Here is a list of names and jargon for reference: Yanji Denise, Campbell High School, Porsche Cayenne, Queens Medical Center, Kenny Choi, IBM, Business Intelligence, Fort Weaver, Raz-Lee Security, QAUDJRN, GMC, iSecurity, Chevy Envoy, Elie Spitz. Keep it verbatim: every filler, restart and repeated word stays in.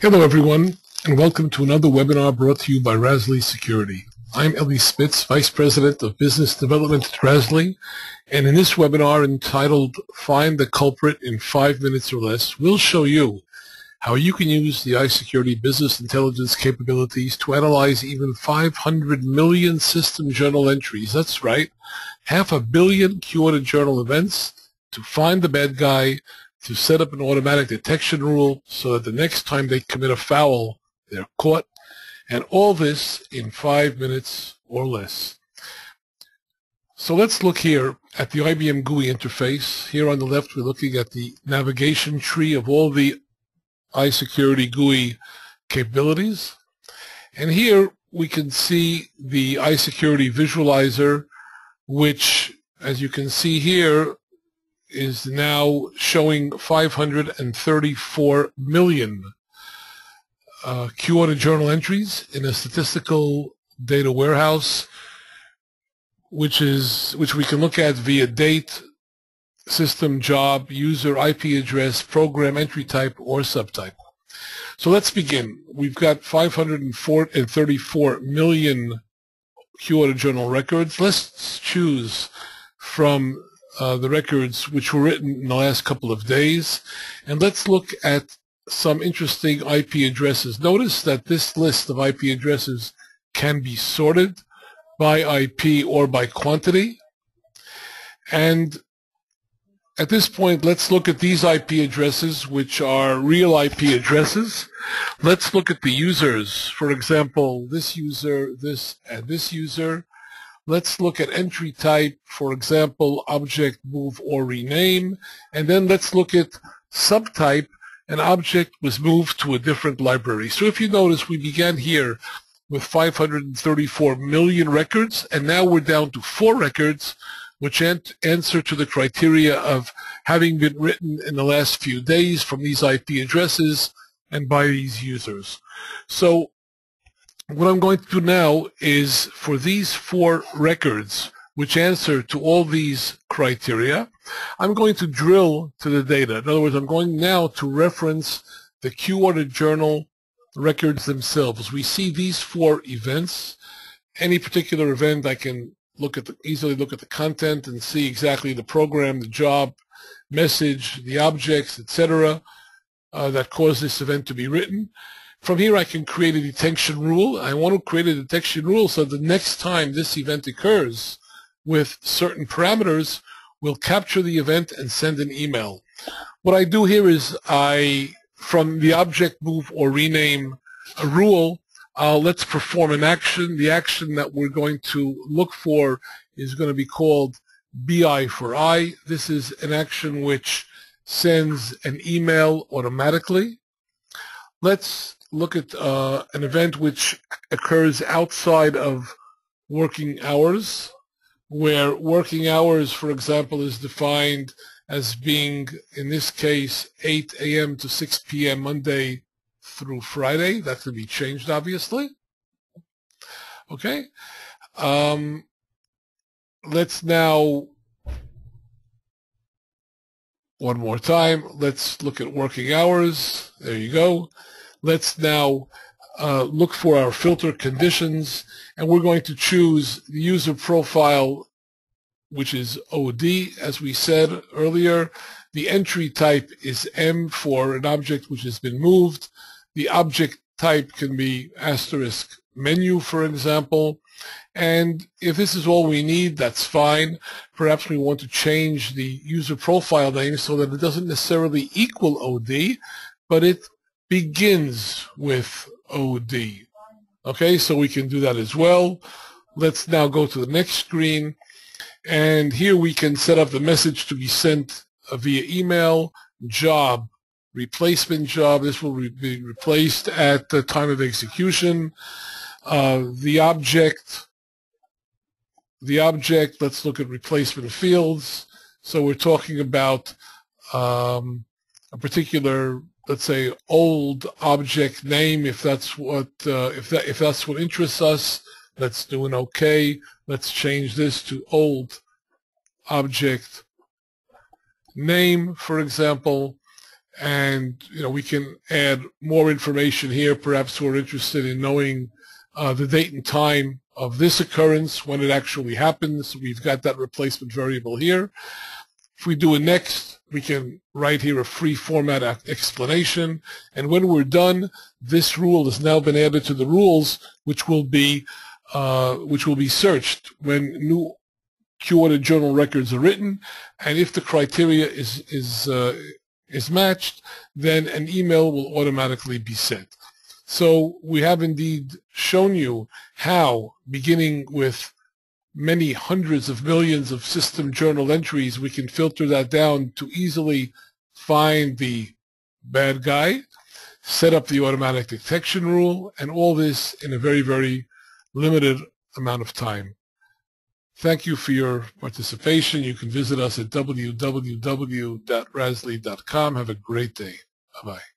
Hello everyone, and welcome to another webinar brought to you by Raz-Lee Security. I'm Elie Spitz, Vice President of Business Development at Raz-Lee, and in this webinar entitled Find the Culprit in five Minutes or Less, we'll show you how you can use the iSecurity Business Intelligence capabilities to analyze even five hundred million system journal entries, that's right, half a billion QAUDJRN events, to find the bad guy, to set up an automatic detection rule so that the next time they commit a foul, they're caught, and all this in five minutes or less. So let's look here at the I B M G U I interface. Here on the left, we're looking at the navigation tree of all the iSecurity G U I capabilities, and here we can see the iSecurity visualizer, which, as you can see here, is now showing five hundred thirty-four million uh, QAUDJRN entries in a statistical data warehouse, which is which we can look at via date, system, job, user, I P address, program, entry type, or subtype. So let's begin. We've got five hundred thirty-four million QAUDJRN records. Let's choose from uh, the records which were written in the last couple of days, and let's look at some interesting I P addresses. Notice that this list of I P addresses can be sorted by I P or by quantity, and at this point, let's look at these I P addresses, which are real I P addresses. Let's look at the users. For example, this user, this, and this user. Let's look at entry type, for example, object, move, or rename. And then let's look at subtype. An object was moved to a different library. So if you notice, we began here with five hundred thirty-four million records, and now we're down to four records which answer to the criteria of having been written in the last few days from these I P addresses and by these users. So what I'm going to do now is, for these four records which answer to all these criteria, I'm going to drill to the data. In other words, I'm going now to reference the QAUDJRN records themselves. We see these four events. Any particular event I can look at the, easily look at the content and see exactly the program, the job, message, the objects, et cetera, uh, that caused this event to be written. From here, I can create a detection rule. I want to create a detection rule so the next time this event occurs with certain parameters, we'll capture the event and send an email. What I do here is I, from the object, move, or rename a rule, Uh, let's perform an action. The action that we're going to look for is going to be called B I for I. This is an action which sends an email automatically. Let's look at uh, an event which occurs outside of working hours, where working hours, for example, is defined as being, in this case, eight A M to six P M Monday through Friday. That could be changed, obviously. Okay. Um, let's now, one more time, let's look at working hours. There you go. Let's now uh, look for our filter conditions, and we're going to choose the user profile, which is O D, as we said earlier. The entry type is M for an object which has been moved. The object type can be asterisk menu, for example. And if this is all we need, that's fine. Perhaps we want to change the user profile name so that it doesn't necessarily equal O D, but it begins with O D. Okay, so we can do that as well. Let's now go to the next screen. And here we can set up the message to be sent via email, job, replacement job. This will re be replaced at the time of execution. Uh, the object, the object, let's look at replacement fields. So we're talking about um, a particular, let's say, old object name, if that's what, uh, if that, if that's what interests us. Let's do an OK. Let's change this to old object name, for example. and you know, we can add more information here. Perhaps we're interested in knowing uh, the date and time of this occurrence, when it actually happens. We've got that replacement variable here. If we do a next, we can write here a free format explanation, and when we're done, this rule has now been added to the rules, which will be uh, which will be searched when new Q A U D J R N records are written, and if the criteria is is uh, is matched, then an email will automatically be sent. So we have indeed shown you how, beginning with many hundreds of millions of system journal entries, we can filter that down to easily find the bad guy, set up the automatic detection rule, and all this in a very, very limited amount of time. Thank you for your participation. You can visit us at w w w dot raz lee dot com. Have a great day. Bye-bye.